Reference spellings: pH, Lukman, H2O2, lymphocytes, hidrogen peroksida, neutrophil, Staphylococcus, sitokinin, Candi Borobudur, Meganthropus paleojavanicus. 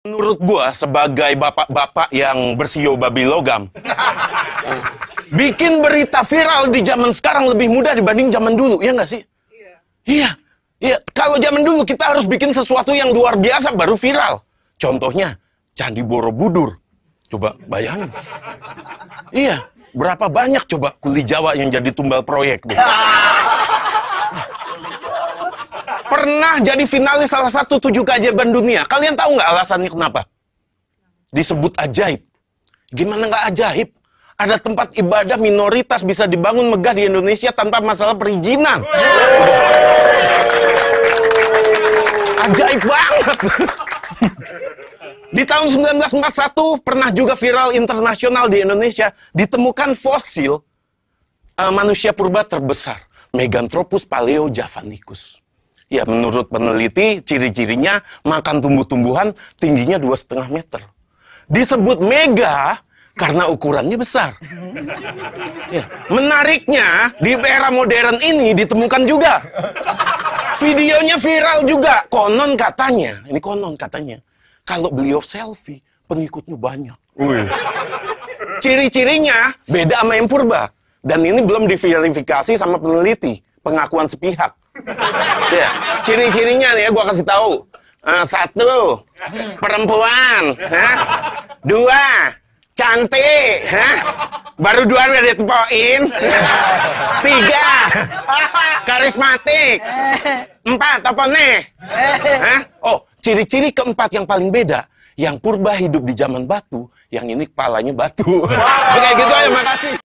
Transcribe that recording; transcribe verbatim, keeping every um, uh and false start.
Menurut gua sebagai bapak-bapak yang bersio babi logam, bikin berita viral di zaman sekarang lebih mudah dibanding zaman dulu, ya nggak sih? Iya. Iya. Iya. Kalau zaman dulu kita harus bikin sesuatu yang luar biasa baru viral. Contohnya Candi Borobudur. Coba bayangin. Iya. Berapa banyak coba kuli Jawa yang jadi tumbal proyek tuh? Pernah jadi finalis salah satu tujuh keajaiban dunia. Kalian tahu nggak alasannya kenapa? Disebut ajaib. Gimana nggak ajaib? Ada tempat ibadah minoritas bisa dibangun megah di Indonesia tanpa masalah perizinan. Ajaib banget. Di tahun seribu sembilan ratus empat puluh satu pernah juga viral internasional di Indonesia. Ditemukan fosil uh, manusia purba terbesar. Meganthropus paleojavanicus. Ya, menurut peneliti, ciri-cirinya makan tumbuh-tumbuhan, tingginya dua setengah meter. Disebut mega karena ukurannya besar. Ya. Menariknya, di era modern ini ditemukan juga. Videonya viral juga. Konon katanya, ini konon katanya, kalau beliau selfie, pengikutnya banyak. Ciri-cirinya beda sama yang purba. Dan ini belum diverifikasi sama peneliti. Pengakuan sepihak. Ya, ciri-cirinya nih ya gua kasih tahu. Uh, satu, perempuan. Hah? Dua, cantik. Hah? Baru dua udah ditepoin. Tiga, karismatik. Empat, apa nih? Hah? Oh, ciri-ciri keempat yang paling beda. Yang purba hidup di zaman batu, yang ini kepalanya batu. Wow. Kayak gitu aja, makasih.